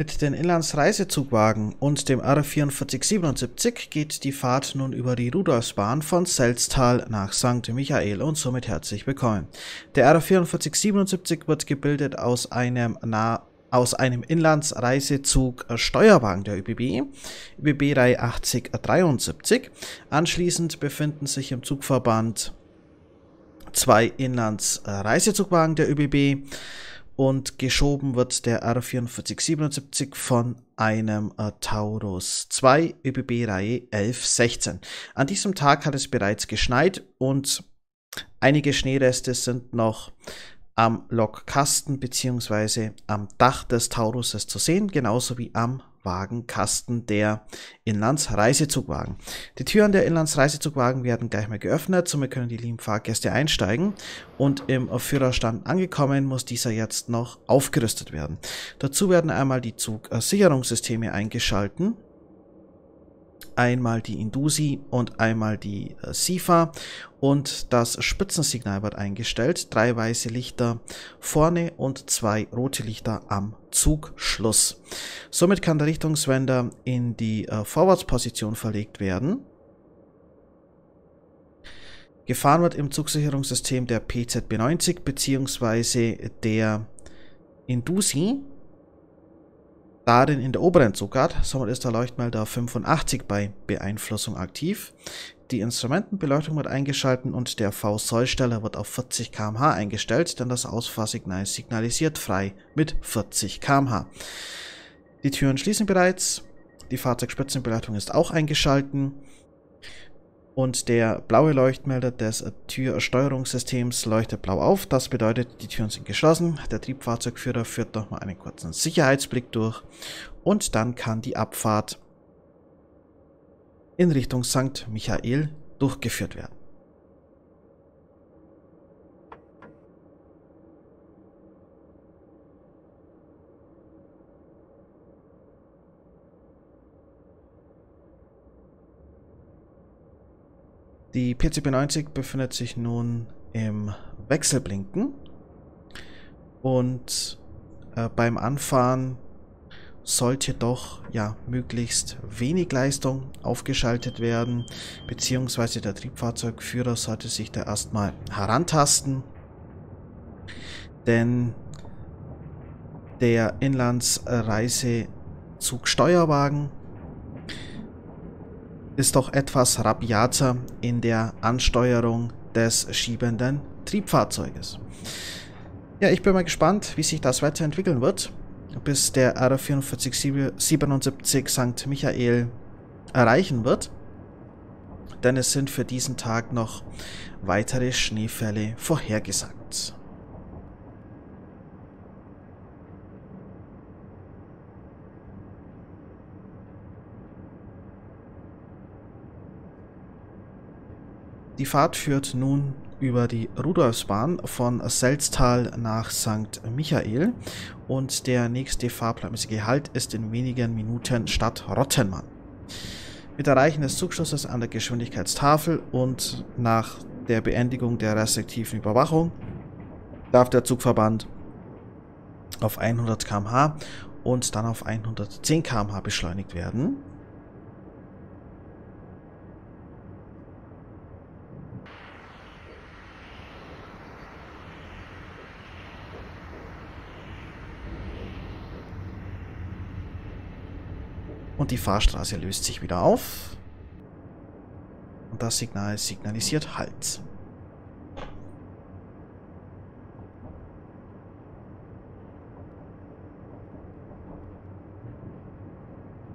Mit den Inlandsreisezugwagen und dem R 4477 geht die Fahrt nun über die Rudolfsbahn von Selzthal nach St. Michael und somit herzlich willkommen. Der R 4477 wird gebildet aus einem Inlandsreisezug Steuerwagen der ÖBB Reihe 8073. Anschließend befinden sich im Zugverband zwei Inlandsreisezugwagen der ÖBB und geschoben wird der R 4477 von einem Taurus II ÖBB Reihe 1116. An diesem Tag hat es bereits geschneit und einige Schneereste sind noch am Lokkasten bzw. am Dach des Tauruses zu sehen, genauso wie am Wagenkasten der Inlandsreisezugwagen. Die Türen der Inlandsreisezugwagen werden gleich mal geöffnet, somit können die lieben Fahrgäste einsteigen und im Führerstand angekommen muss dieser jetzt noch aufgerüstet werden. Dazu werden einmal die Zugsicherungssysteme eingeschalten. Einmal die Indusi und einmal die Sifa und das Spitzensignal wird eingestellt. 3 weiße Lichter vorne und 2 rote Lichter am Zugschluss. Somit kann der Richtungswender in die Vorwärtsposition verlegt werden. Gefahren wird im Zugsicherungssystem der PZB 90 bzw. der Indusi. Darin in der oberen Zugart, somit ist der Leuchtmelder 85 bei Beeinflussung aktiv. Die Instrumentenbeleuchtung wird eingeschalten und der V-Sollsteller wird auf 40 km/h eingestellt, denn das Ausfahrsignal signalisiert frei mit 40 km/h. Die Türen schließen bereits, die Fahrzeugspitzenbeleuchtung ist auch eingeschalten und der blaue Leuchtmelder des Türsteuerungssystems leuchtet blau auf. Das bedeutet, die Türen sind geschlossen. Der Triebfahrzeugführer führt nochmal einen kurzen Sicherheitsblick durch und dann kann die Abfahrt in Richtung St. Michael durchgeführt werden. Die PZB 90 befindet sich nun im Wechselblinken und beim Anfahren sollte doch möglichst wenig Leistung aufgeschaltet werden, beziehungsweise der Triebfahrzeugführer sollte sich da erstmal herantasten, denn der Inlandsreisezugsteuerwagen ist doch etwas rabiater in der Ansteuerung des schiebenden Triebfahrzeuges. Ja, ich bin mal gespannt, wie sich das weiterentwickeln wird, bis der R 4477 St. Michael erreichen wird, denn es sind für diesen Tag noch weitere Schneefälle vorhergesagt. Die Fahrt führt nun über die Rudolfsbahn von Selzthal nach St. Michael und der nächste fahrplanmäßige Halt ist in wenigen Minuten Stadt Rottenmann. Mit Erreichen des Zugschlusses an der Geschwindigkeitstafel und nach der Beendigung der restriktiven Überwachung darf der Zugverband auf 100 km/h und dann auf 110 km/h beschleunigt werden. Und die Fahrstraße löst sich wieder auf. Und das Signal signalisiert Halt.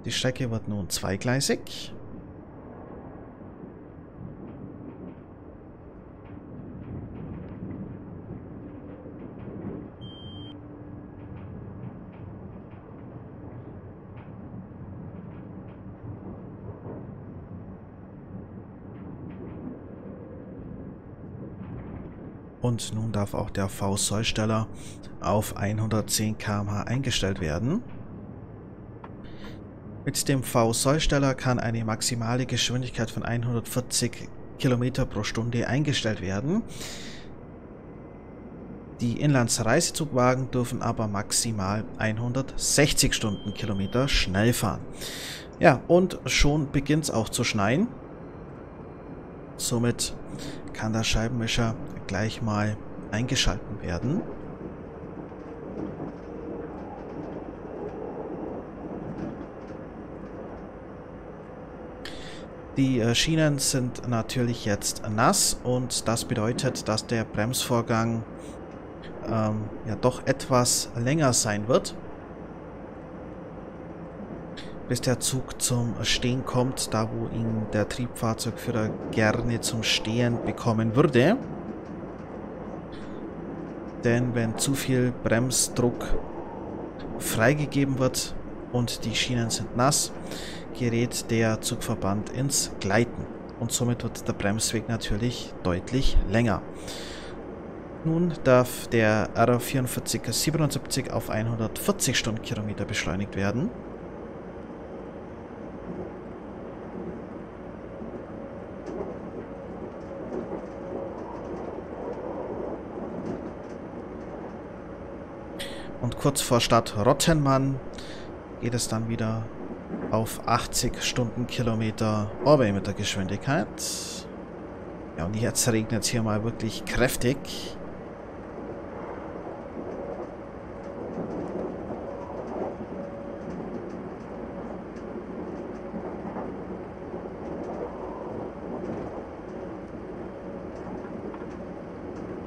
Die Strecke wird nun zweigleisig. Und nun darf auch der V-Sollsteller auf 110 km/h eingestellt werden. Mit dem V-Sollsteller kann eine maximale Geschwindigkeit von 140 km/h eingestellt werden. Die Inlandsreisezugwagen dürfen aber maximal 160 Stundenkilometer schnell fahren. Ja, und schon beginnt es auch zu schneien. Somit kann der Scheibenwischer gleich mal eingeschalten werden. Die Schienen sind natürlich jetzt nass und das bedeutet, dass der Bremsvorgang ja doch etwas länger sein wird. Bis der Zug zum Stehen kommt, da wo ihn der Triebfahrzeugführer gerne zum Stehen bekommen würde. Denn wenn zu viel Bremsdruck freigegeben wird und die Schienen sind nass, gerät der Zugverband ins Gleiten. Und somit wird der Bremsweg natürlich deutlich länger. Nun darf der R 4477 auf 140 Stundenkilometer beschleunigt werden. Und kurz vor Stadt Rottenmann geht es dann wieder auf 80 Stundenkilometer Obermetergeschwindigkeit. Ja, und jetzt regnet es hier mal wirklich kräftig.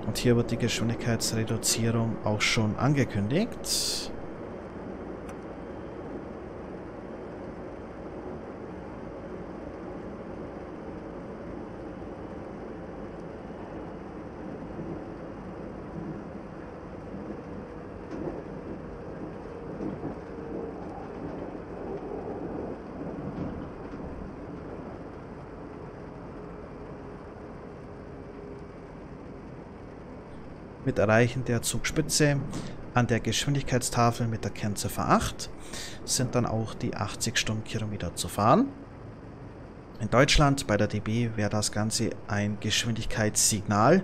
Und hier wird die Geschwindigkeitsreduzierung auch schon angekündigt. Mit Erreichen der Zugspitze an der Geschwindigkeitstafel mit der Kennziffer 8 sind dann auch die 80 Stundenkilometer zu fahren. In Deutschland bei der DB wäre das Ganze ein Geschwindigkeitssignal,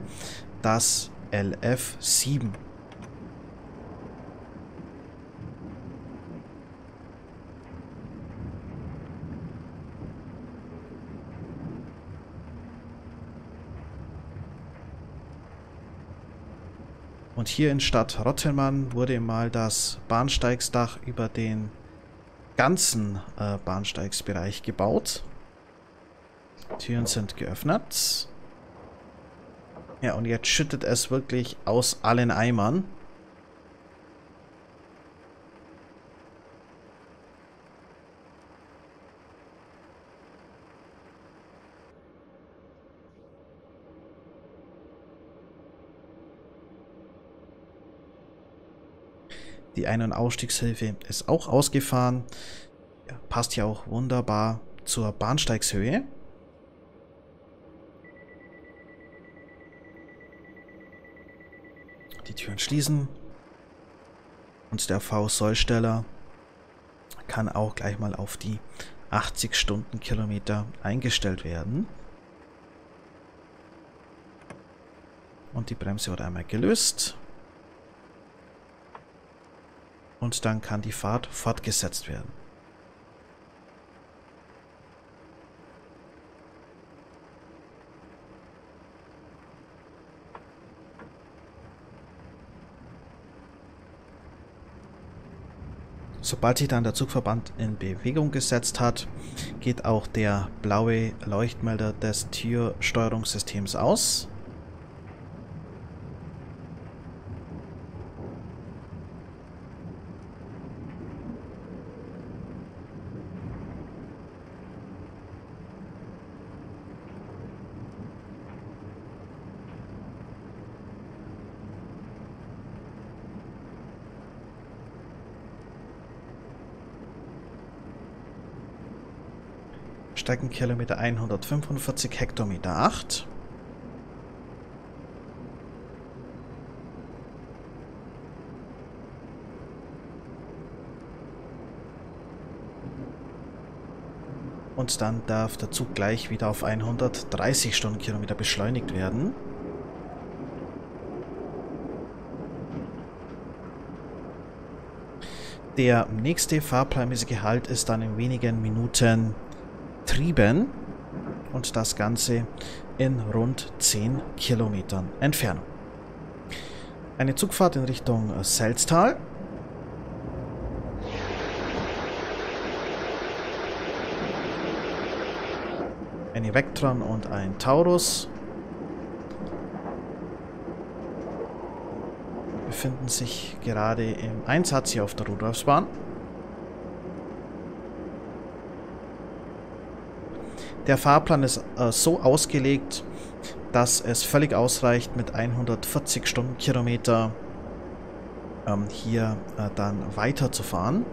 das LF7. Und hier in Stadt Rottenmann wurde mal das Bahnsteigsdach über den ganzen Bahnsteigsbereich gebaut. Türen sind geöffnet. Ja, und jetzt schüttet es wirklich aus allen Eimern. Die Ein- und Ausstiegshilfe ist auch ausgefahren. Ja, passt ja auch wunderbar zur Bahnsteigshöhe. Die Türen schließen. Und der V-Sollsteller kann auch gleich mal auf die 80 Stundenkilometer eingestellt werden. Und die Bremse wird einmal gelöst. Und dann kann die Fahrt fortgesetzt werden. Sobald sich dann der Zugverband in Bewegung gesetzt hat, geht auch der blaue Leuchtmelder des Türsteuerungssystems aus. Streckenkilometer 145, Hektometer 8. Und dann darf der Zug gleich wieder auf 130 Stundenkilometer beschleunigt werden. Der nächste fahrplanmäßige Halt ist dann in wenigen Minuten Trieben und das Ganze in rund 10 Kilometern Entfernung. Eine Zugfahrt in Richtung Selzthal. Eine Vectron und ein Taurus befinden sich gerade im Einsatz hier auf der Rudolfsbahn. Der Fahrplan ist so ausgelegt, dass es völlig ausreicht, mit 140 Stundenkilometer hier dann weiterzufahren.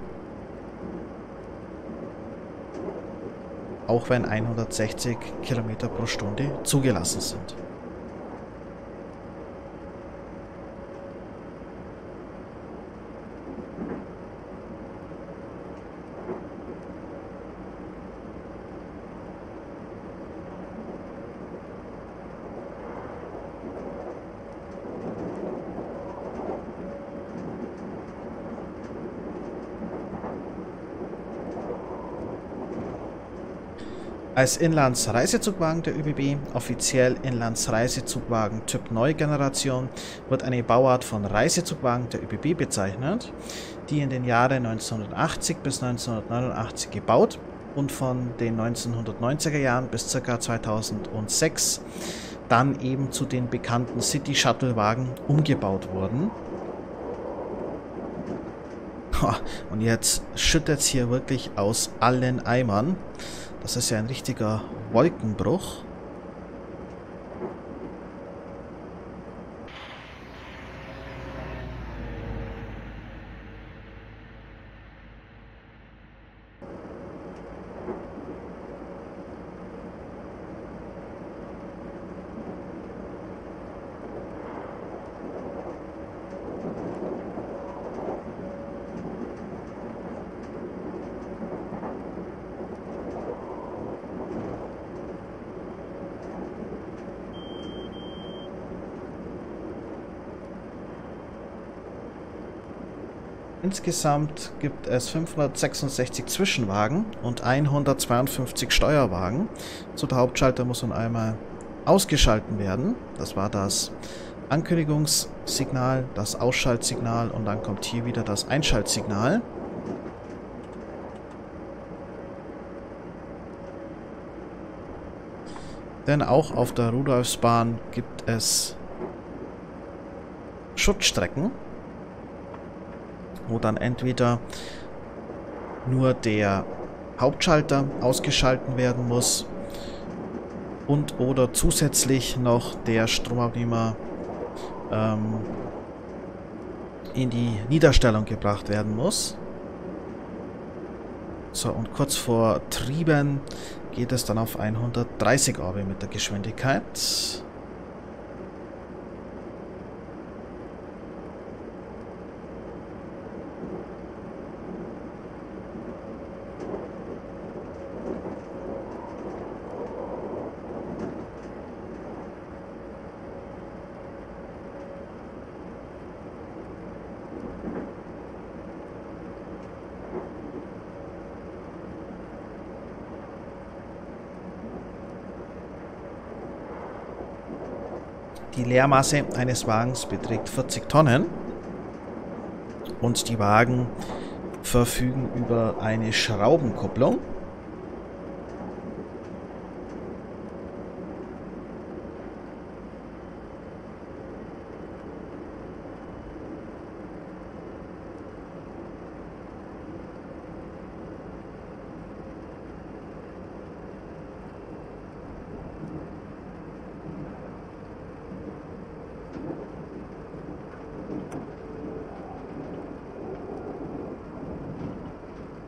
Auch wenn 160 Kilometer pro Stunde zugelassen sind. Als Inlandsreisezugwagen der ÖBB, offiziell Inlandsreisezugwagen Typ Neugeneration, wird eine Bauart von Reisezugwagen der ÖBB bezeichnet, die in den Jahren 1980 bis 1989 gebaut und von den 1990er Jahren bis ca. 2006 dann eben zu den bekannten City-Shuttle-Wagen umgebaut wurden. Und jetzt schüttet es hier wirklich aus allen Eimern. Das ist ja ein richtiger Wolkenbruch. Insgesamt gibt es 566 Zwischenwagen und 152 Steuerwagen. So, der Hauptschalter muss nun einmal ausgeschalten werden. Das war das Ankündigungssignal, das Ausschaltsignal und dann kommt hier wieder das Einschaltsignal. Denn auch auf der Rudolfsbahn gibt es Schutzstrecken, wo dann entweder nur der Hauptschalter ausgeschalten werden muss und oder zusätzlich noch der Stromabnehmer in die Niederstellung gebracht werden muss. So, und kurz vor Trieben geht es dann auf 130 Orbe mit der Geschwindigkeit. Die Leermasse eines Wagens beträgt 40 Tonnen und die Wagen verfügen über eine Schraubenkupplung.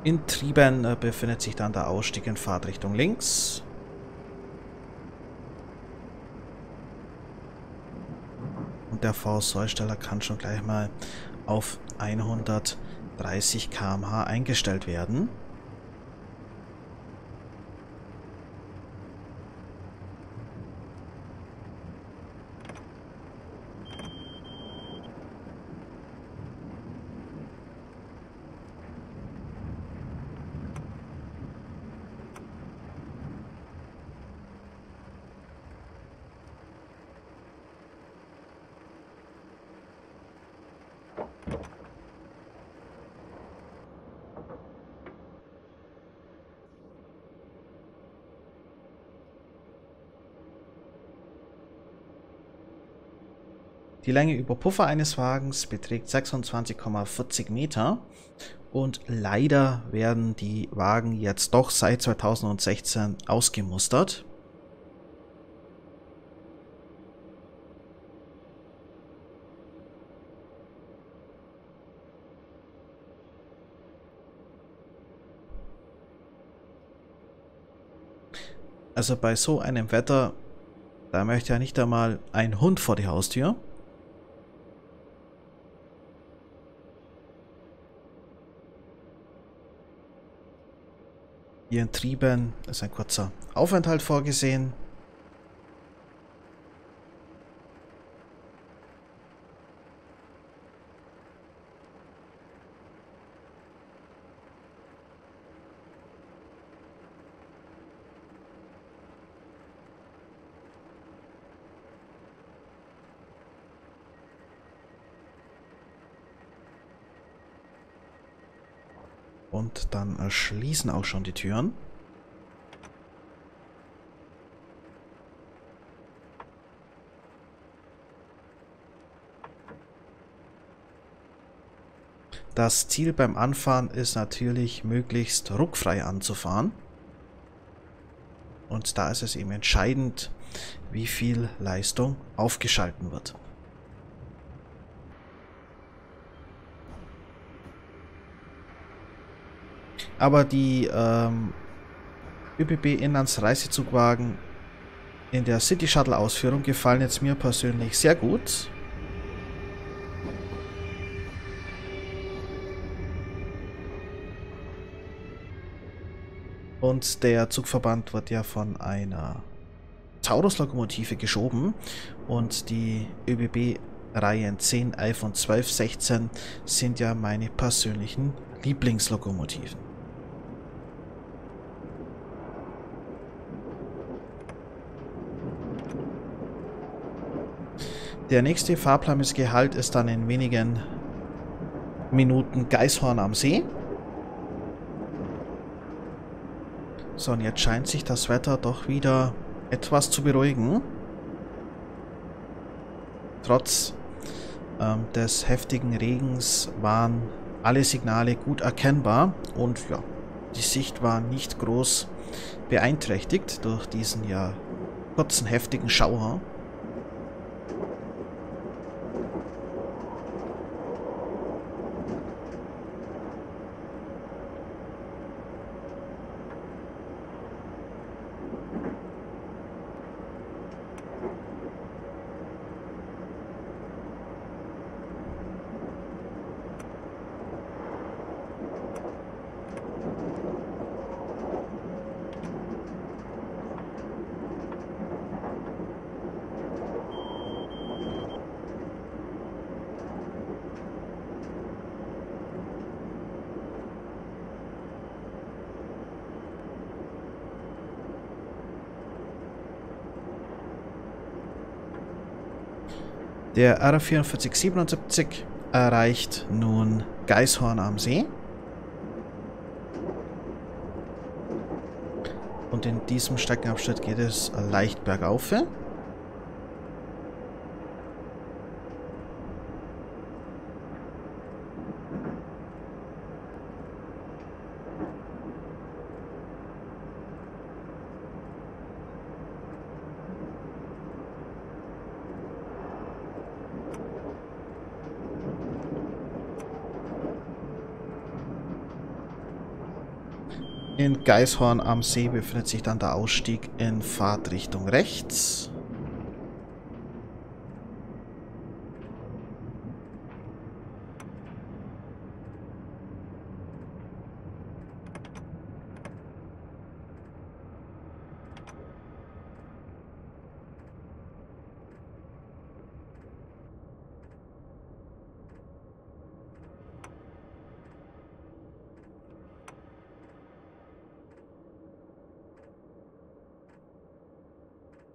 In Trieben befindet sich dann der Ausstieg in Fahrtrichtung links. Und der VSO-Steller kann schon gleich mal auf 130 km/h eingestellt werden. Die Länge über Puffer eines Wagens beträgt 26,40 Meter. Und leider werden die Wagen jetzt doch seit 2016 ausgemustert. Also bei so einem Wetter, da möchte ja nicht einmal ein Hund vor die Haustür. Hier in Trieben ist ein kurzer Aufenthalt vorgesehen. Und dann schließen auch schon die Türen. Das Ziel beim Anfahren ist natürlich, möglichst ruckfrei anzufahren. Und da ist es eben entscheidend, wie viel Leistung aufgeschalten wird. Aber die ÖBB Inlandsreisezugwagen in der City Shuttle Ausführung gefallen jetzt mir persönlich sehr gut. Und der Zugverband wird ja von einer Taurus-Lokomotive geschoben und die ÖBB Reihen 10, 11 und 12, 16 sind ja meine persönlichen Lieblingslokomotiven. Der nächste Fahrplan mit Gehalt ist dann in wenigen Minuten Geißhorn am See. So, und jetzt scheint sich das Wetter doch wieder etwas zu beruhigen. Trotz des heftigen Regens waren alle Signale gut erkennbar und ja, die Sicht war nicht groß beeinträchtigt durch diesen ja kurzen heftigen Schauer. Der R 4477 erreicht nun Geißhorn am See. Und in diesem Streckenabschnitt geht es leicht bergauf. In Geißhorn am See befindet sich dann der Ausstieg in Fahrtrichtung rechts.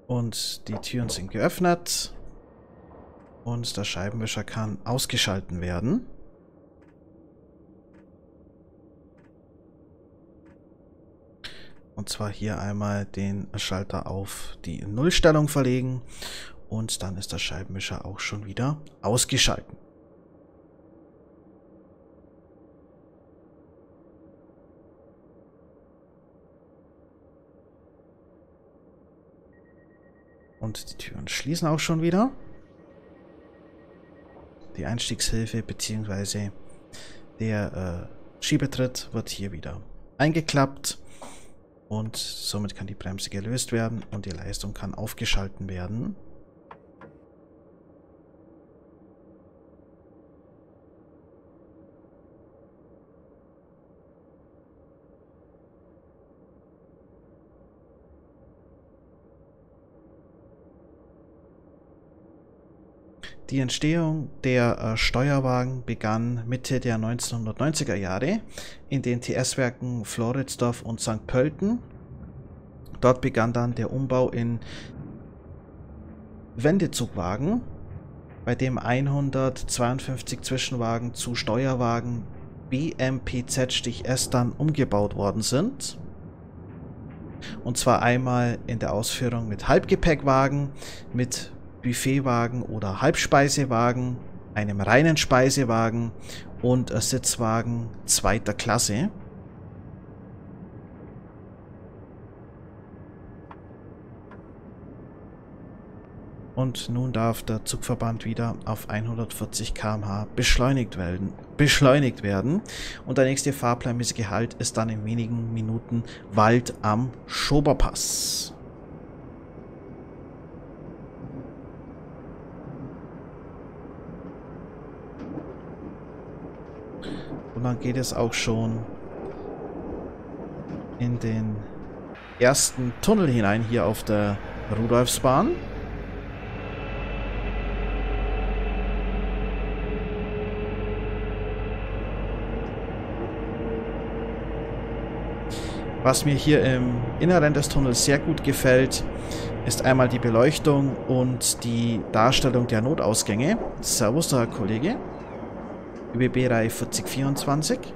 Und die Türen sind geöffnet und der Scheibenwischer kann ausgeschalten werden. Und zwar hier einmal den Schalter auf die Nullstellung verlegen Und dann ist der Scheibenwischer auch schon wieder ausgeschalten. Und die Türen schließen auch schon wieder. Die Einstiegshilfe bzw. der Schiebetritt wird hier wieder eingeklappt. Und somit kann die Bremse gelöst werden und die Leistung kann aufgeschalten werden. Die Entstehung der Steuerwagen begann Mitte der 1990er Jahre in den TS-Werken Floridsdorf und St. Pölten. Dort begann dann der Umbau in Wendezugwagen, bei dem 152 Zwischenwagen zu Steuerwagen BMPZ-S dann umgebaut worden sind. Und zwar einmal in der Ausführung mit Halbgepäckwagen, mit Buffetwagen oder Halbspeisewagen, einem reinen Speisewagen und Sitzwagen zweiter Klasse. Und nun darf der Zugverband wieder auf 140 km/h beschleunigt werden. Und der nächste fahrplanmäßige Halt ist dann in wenigen Minuten Wald am Schober Pass. Und dann geht es auch schon in den ersten Tunnel hinein, hier auf der Rudolfsbahn. Was mir hier im Inneren des Tunnels sehr gut gefällt, ist einmal die Beleuchtung und die Darstellung der Notausgänge. Servus, der Kollege. ÖBB-Reihe 4024.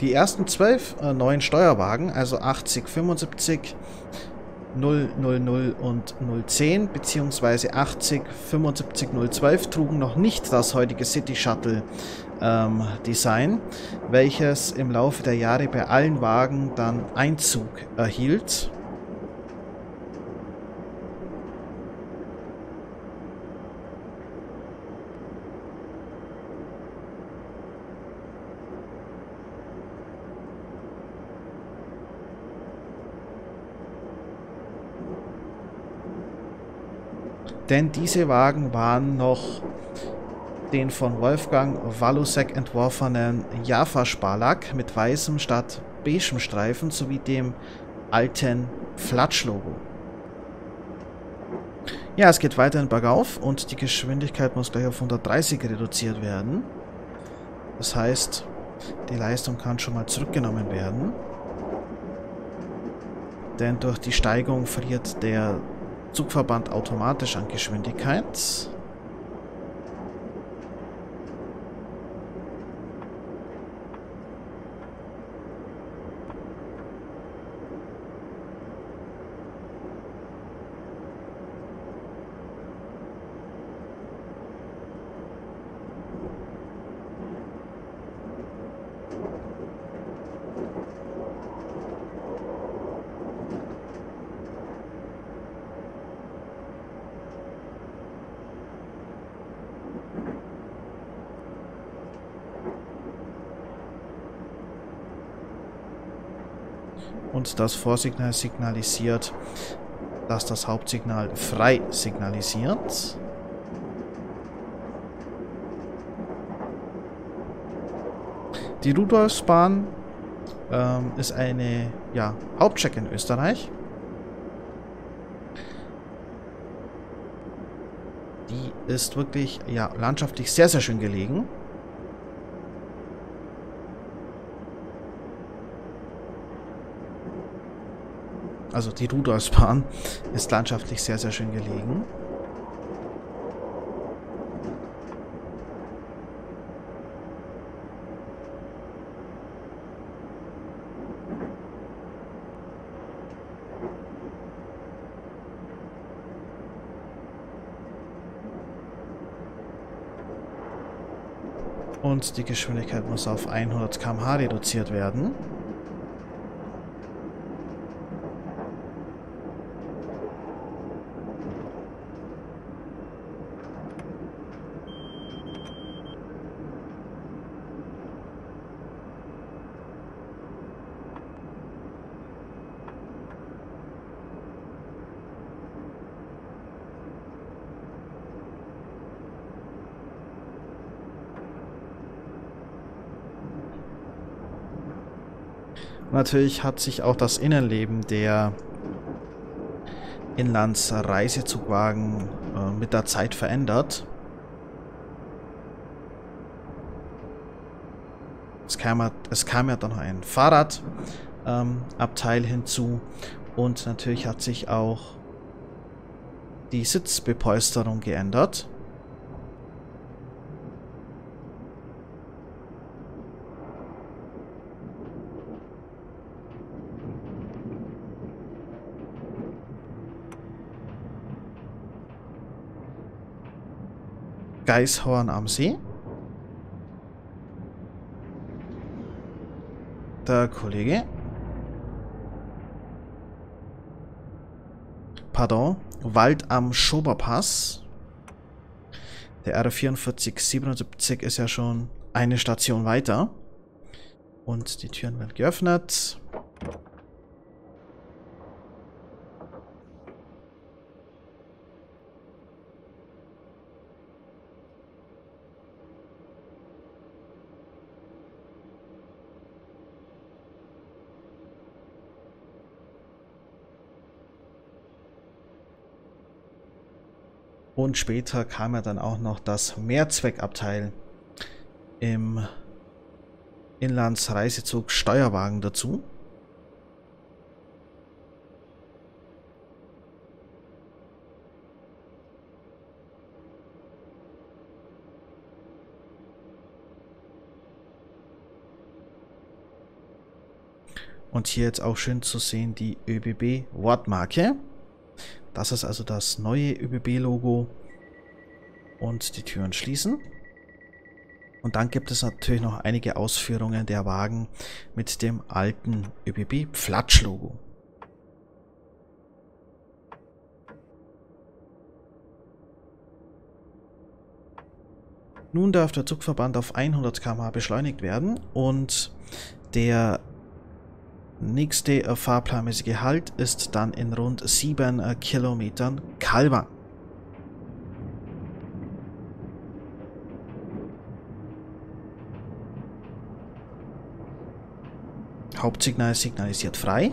Die ersten 12 neuen Steuerwagen, also 80, 75, 000 und 010 bzw. 80, 75, 012 trugen noch nicht das heutige City Shuttle Design, welches im Laufe der Jahre bei allen Wagen dann Einzug erhielt. Denn diese Wagen waren noch den von Wolfgang Walusek entworfenen Jaffa-Sparlack mit weißem statt beigem Streifen sowie dem alten Flatsch-Logo. Ja, es geht weiterhin bergauf und die Geschwindigkeit muss gleich auf 130 reduziert werden. Das heißt, die Leistung kann schon mal zurückgenommen werden. Denn durch die Steigung verliert der Zugverband automatisch an Geschwindigkeit. Und das Vorsignal signalisiert, dass das Hauptsignal frei signalisiert. Die Rudolfsbahn ist eine Hauptstrecke in Österreich. Die ist wirklich landschaftlich sehr, sehr schön gelegen. Also die Rudolfsbahn ist landschaftlich sehr, sehr schön gelegen. Und die Geschwindigkeit muss auf 100 km/h reduziert werden. Natürlich hat sich auch das Innenleben der Inlandsreisezugwagen mit der Zeit verändert. Es kam ja dann noch ein Fahrradabteil hinzu und natürlich hat sich auch die Sitzbepolsterung geändert. Geishorn am See. Der Kollege. Pardon. Wald am Schober Pass. Der R 4477 ist ja schon eine Station weiter. Und die Türen werden geöffnet. Und später kam ja dann auch noch das Mehrzweckabteil im Inlandsreisezug Steuerwagen dazu. Und hier jetzt auch schön zu sehen die ÖBB-Wortmarke. Das ist also das neue ÖBB-Logo. Und die Türen schließen. Und dann gibt es natürlich noch einige Ausführungen der Wagen mit dem alten ÖBB-Platsch-Logo. Nun darf der Zugverband auf 100 km/h beschleunigt werden und der nächste fahrplanmäßige Halt ist dann in rund 7 Kilometern Kalbach. Hauptsignal signalisiert frei.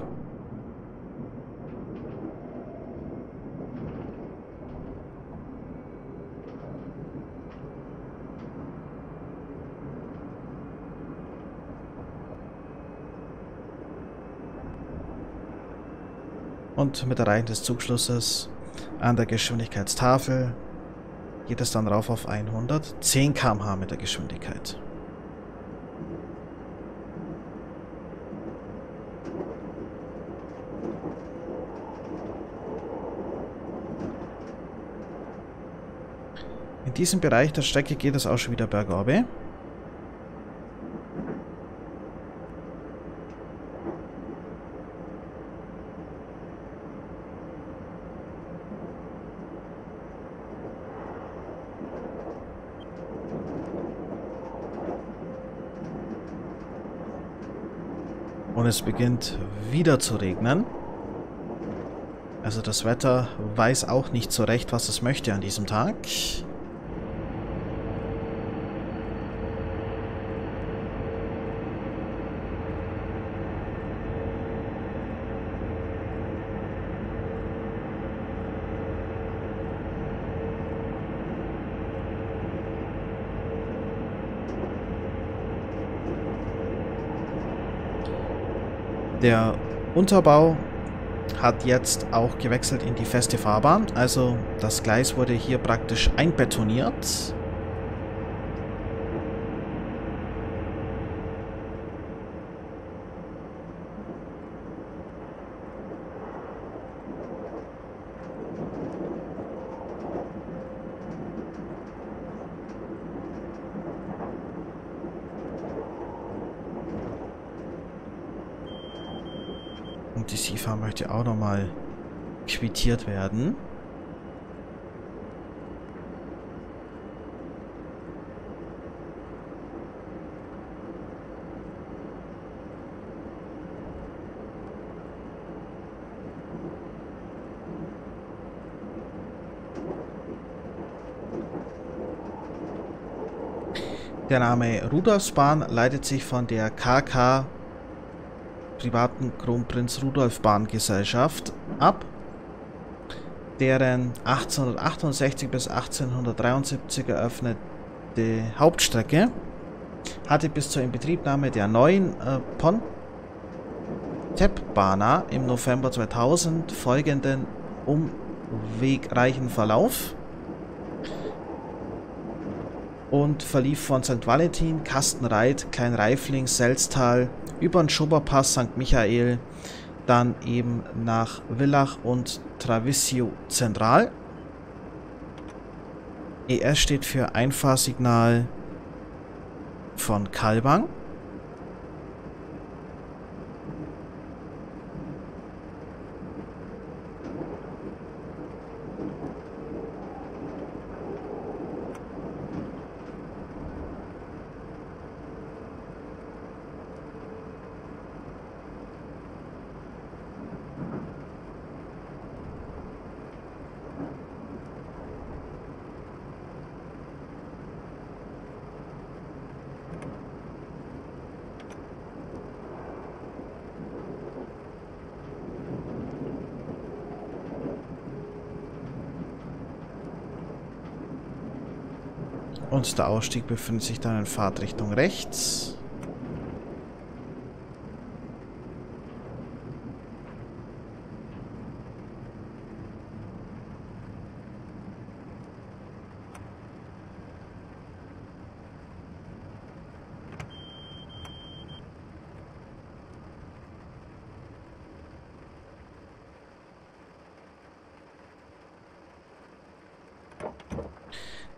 Und mit Erreichen des Zugschlusses an der Geschwindigkeitstafel geht es dann rauf auf 110 km/h mit der Geschwindigkeit. In diesem Bereich der Strecke geht es auch schon wieder bergab. Und es beginnt wieder zu regnen. Also das Wetter weiß auch nicht so recht, was es möchte an diesem Tag. Der Unterbau hat jetzt auch gewechselt in die feste Fahrbahn. Also das Gleis wurde hier praktisch einbetoniert. Die Sifa möchte auch nochmal quittiert werden. Der Name Rudolfsbahn leitet sich von der KK privaten Kronprinz-Rudolf-Bahn-Gesellschaft ab, deren 1868 bis 1873 eröffnete Hauptstrecke hatte bis zur Inbetriebnahme der neuen Pontebbahner im November 2000 folgenden umwegreichen Verlauf und verlief von St. Valentin, Kastenreit, Kleinreifling, Selzthal über den Schober Pass, St. Michael, dann eben nach Villach und Travisio Zentral. ES steht für Einfahrsignal von Kalbang. Und der Ausstieg befindet sich dann in Fahrtrichtung rechts.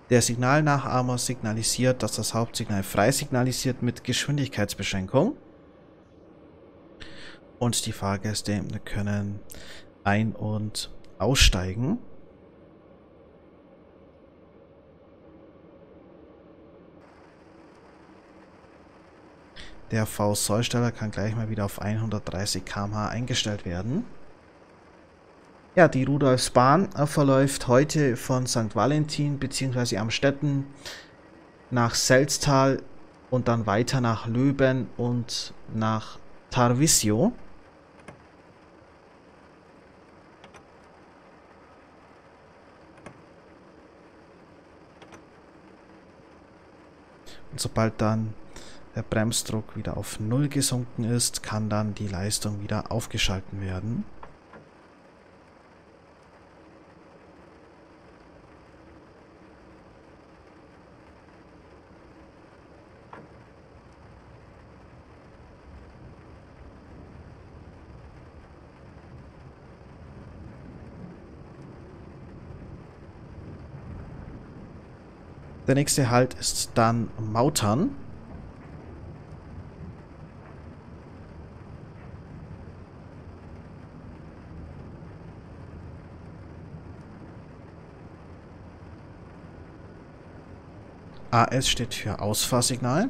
Der Signalnachahmer signalisiert, dass das Hauptsignal frei signalisiert mit Geschwindigkeitsbeschränkung. Und die Fahrgäste können ein- und aussteigen. Der V-Sollsteller kann gleich mal wieder auf 130 km/h eingestellt werden. Ja, die Rudolfsbahn verläuft heute von St. Valentin bzw. Amstetten nach Selzthal und dann weiter nach Löben und nach Tarvisio. Und sobald dann der Bremsdruck wieder auf 0 gesunken ist, kann dann die Leistung wieder aufgeschalten werden. Der nächste Halt ist dann Mautern. AS steht für Ausfahrsignal.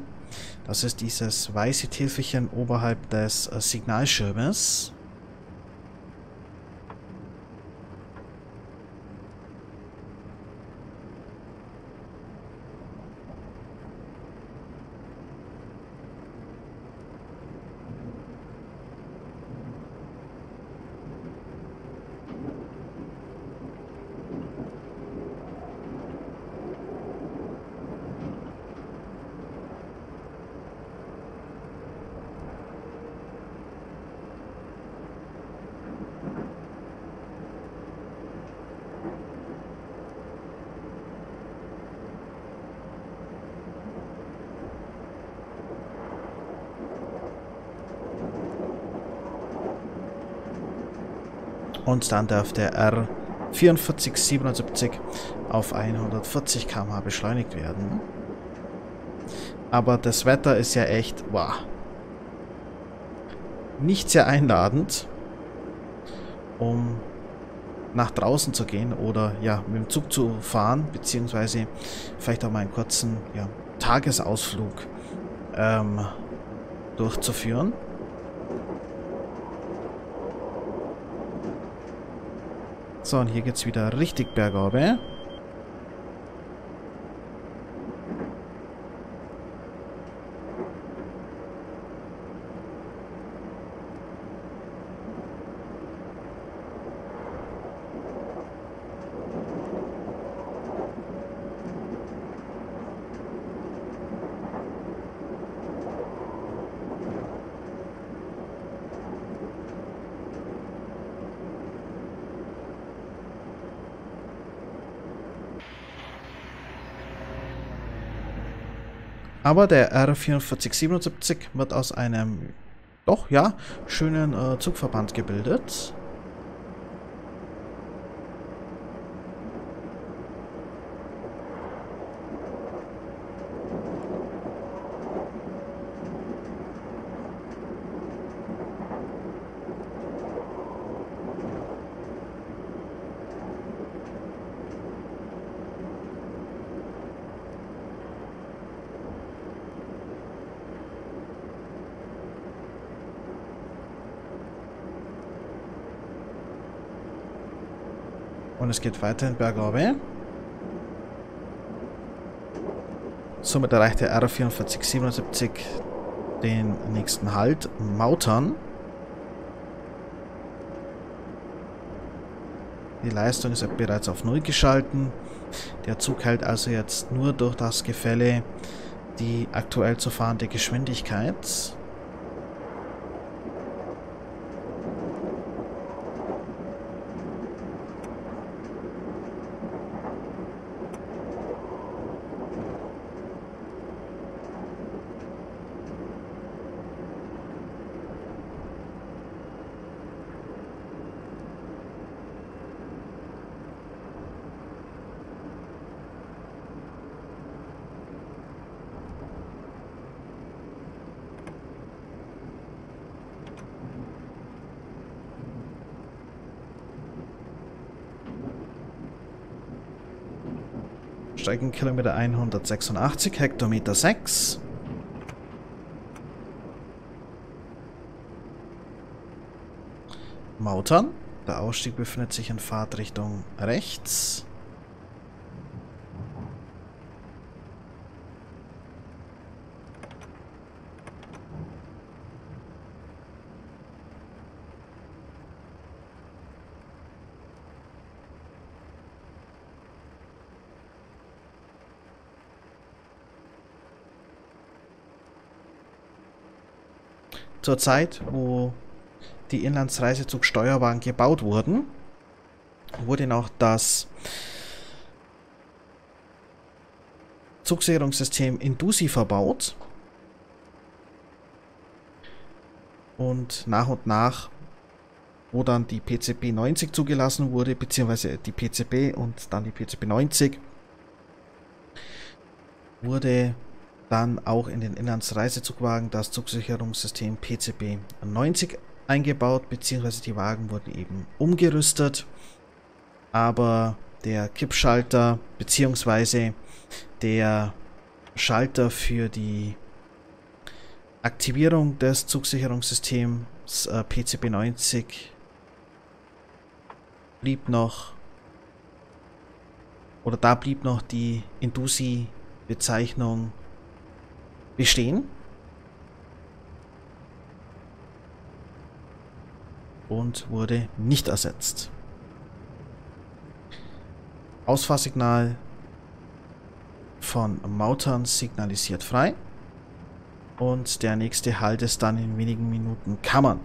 Das ist dieses weiße Täfelchen oberhalb des Signalschirmes. und dann darf der R 4477 auf 140 km/h beschleunigt werden. Aber das Wetter ist ja echt, wow, nicht sehr einladend, um nach draußen zu gehen oder ja, mit dem Zug zu fahren, beziehungsweise vielleicht auch mal einen kurzen Tagesausflug durchzuführen. So, und hier geht es wieder richtig bergauf. Aber der R4477 wird aus einem, doch ja, schönen Zugverband gebildet. Und es geht weiterhin bergauf. Somit erreicht der R 4477 den nächsten Halt, Mautern. Die Leistung ist bereits auf 0 geschalten. Der Zug hält also jetzt nur durch das Gefälle die aktuell zu fahrende Geschwindigkeit. Streckenkilometer 186, Hektometer 6. Mautern. Der Ausstieg befindet sich in Fahrtrichtung rechts. Zur Zeit, wo die Inlandsreisezugsteuerwagen gebaut wurden, wurde noch das Zugsicherungssystem Indusi verbaut. Und nach, wo dann die PZB 90 zugelassen wurde, beziehungsweise die PZB und dann die PZB 90, wurde dann auch in den Inlandsreisezugwagen das Zugsicherungssystem PZB 90 eingebaut, beziehungsweise die Wagen wurden eben umgerüstet, aber der Kippschalter beziehungsweise der Schalter für die Aktivierung des Zugsicherungssystems PZB 90 blieb noch, oder da blieb noch die Indusi-Bezeichnung bestehen. Und wurde nicht ersetzt. Ausfahrsignal von Mautern signalisiert frei. Und der nächste Halt ist dann in wenigen Minuten Kammern.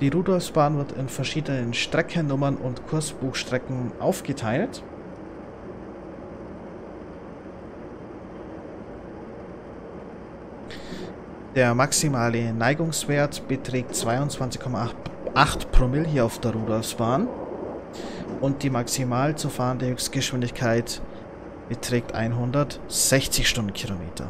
Die Rudolfsbahn wird in verschiedenen Streckennummern und Kursbuchstrecken aufgeteilt. Der maximale Neigungswert beträgt 22,8 Promille hier auf der Rudolfsbahn und die maximal zu fahrende Höchstgeschwindigkeit beträgt 160 Stundenkilometer.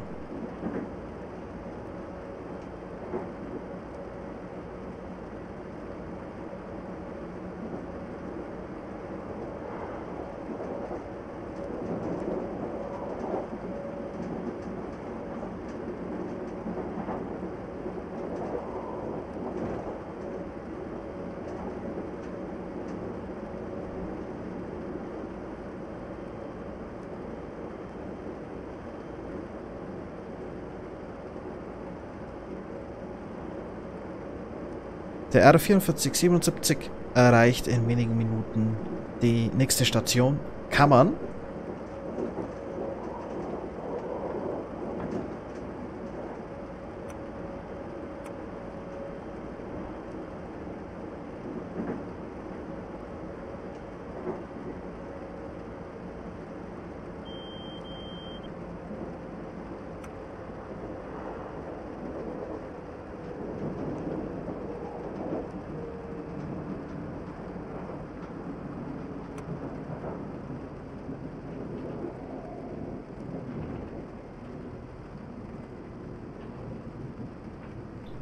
Der R 4477 erreicht in wenigen Minuten die nächste Station, Kammern.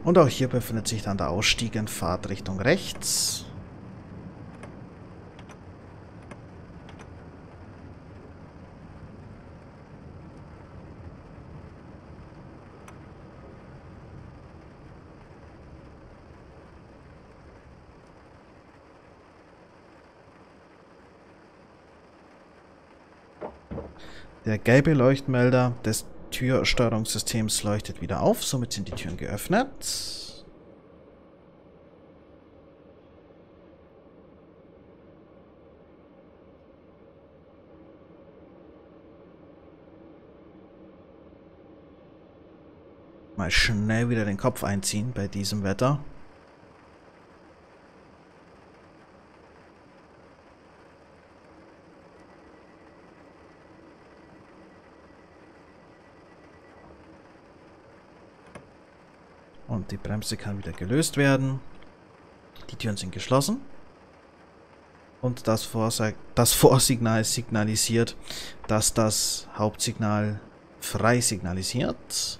Und auch hier befindet sich dann der Ausstieg in Fahrtrichtung rechts. Der gelbe Leuchtmelder des Türsteuerungssystems leuchtet wieder auf, somit sind die Türen geöffnet. Mal schnell wieder den Kopf einziehen bei diesem Wetter. Die Bremse kann wieder gelöst werden. Die Türen sind geschlossen. Und das Vorsignal signalisiert, dass das Hauptsignal frei signalisiert.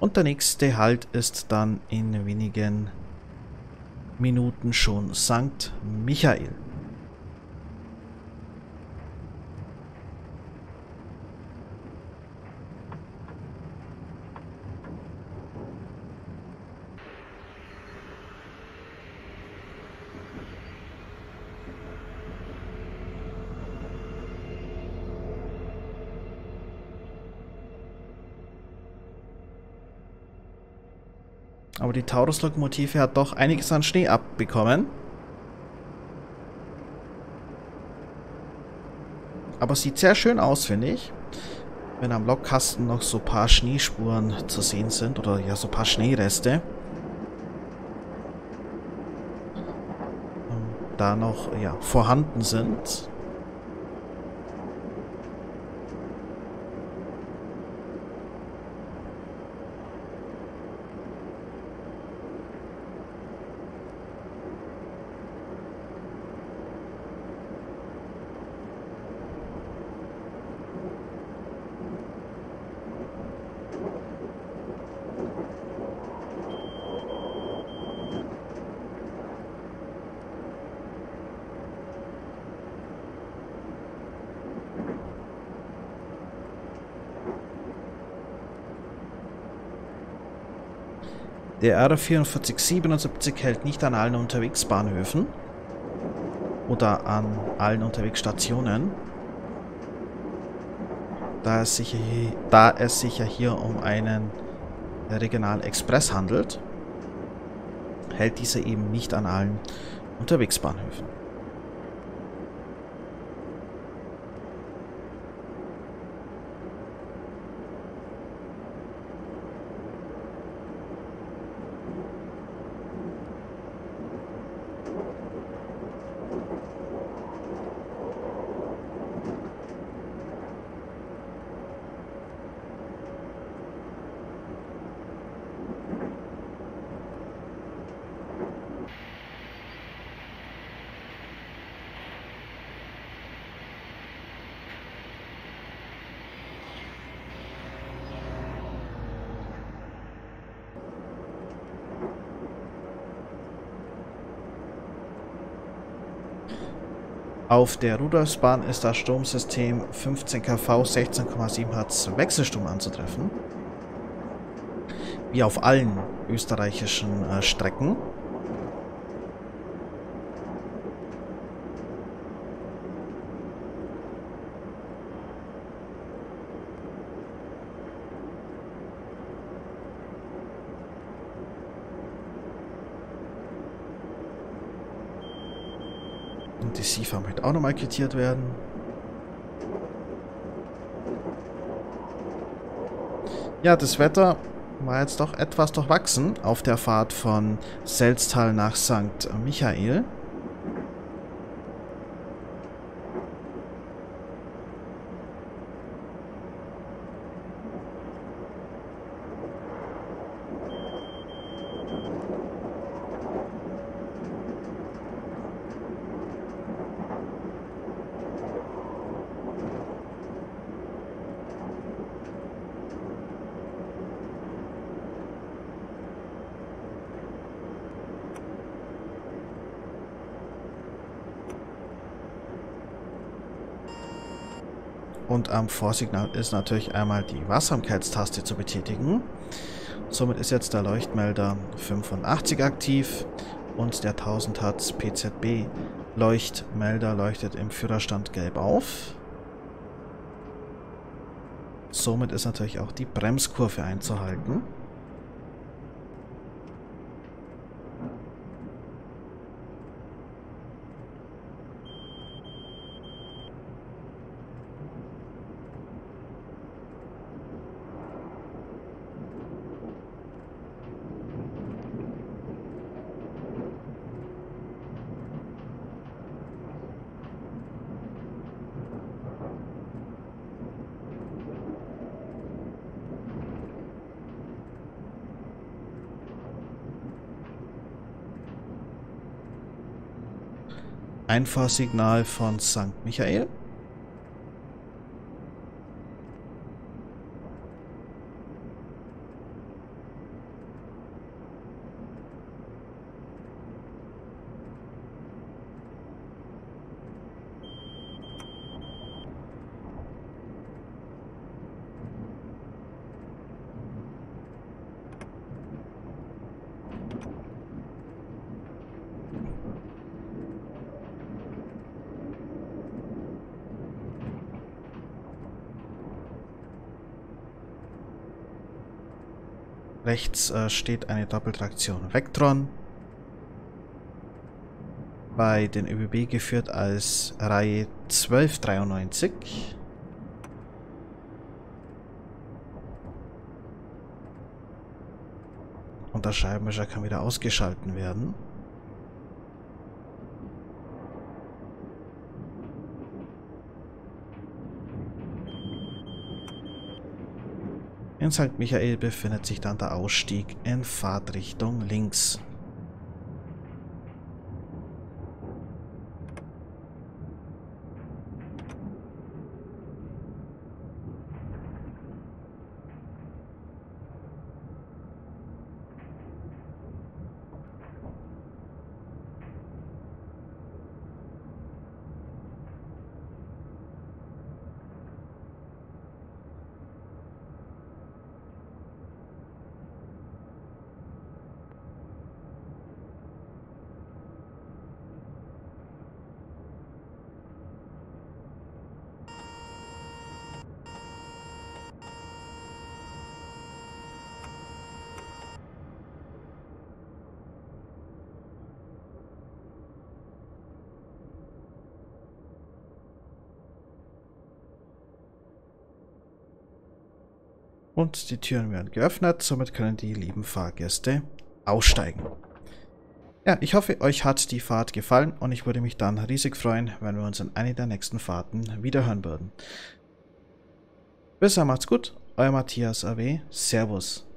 Und der nächste Halt ist dann in wenigen Minuten schon St. Michael. Aber die Taurus-Lokomotive hat doch einiges an Schnee abbekommen. Aber sieht sehr schön aus, finde ich. Wenn am Lokkasten noch so ein paar Schneespuren zu sehen sind. Oder ja, so ein paar Schneereste. Da noch, ja, vorhanden sind. Der R 4477 hält nicht an allen Unterwegsbahnhöfen oder an allen Unterwegsstationen, da es sich ja hier um einen regionalen Express handelt, hält dieser eben nicht an allen Unterwegsbahnhöfen. Auf der Rudolfsbahn ist das Sturmsystem 15 kV 16,7 Hz Wechselsturm anzutreffen, wie auf allen österreichischen Strecken. Die Sifa möchte auch nochmal quittiert werden. Ja, das Wetter war jetzt doch etwas durchwachsen auf der Fahrt von Selzthal nach St. Michael. Und am Vorsignal ist natürlich einmal die Wachsamkeitstaste zu betätigen. Somit ist jetzt der Leuchtmelder 85 aktiv und der 1000 Hz PZB Leuchtmelder leuchtet im Führerstand gelb auf. Somit ist natürlich auch die Bremskurve einzuhalten. Einfahrsignal von St. Michael. Rechts steht eine Doppeltraktion Vectron, bei den ÖBB geführt als Reihe 1293. Und der Scheibenwischer kann wieder ausgeschalten werden. In St. Michael befindet sich dann der Ausstieg in Fahrtrichtung links. Und die Türen werden geöffnet, somit können die lieben Fahrgäste aussteigen. Ja, ich hoffe, euch hat die Fahrt gefallen und ich würde mich dann riesig freuen, wenn wir uns in einer der nächsten Fahrten wiederhören würden. Bis dann, macht's gut, euer Matthias AW, Servus.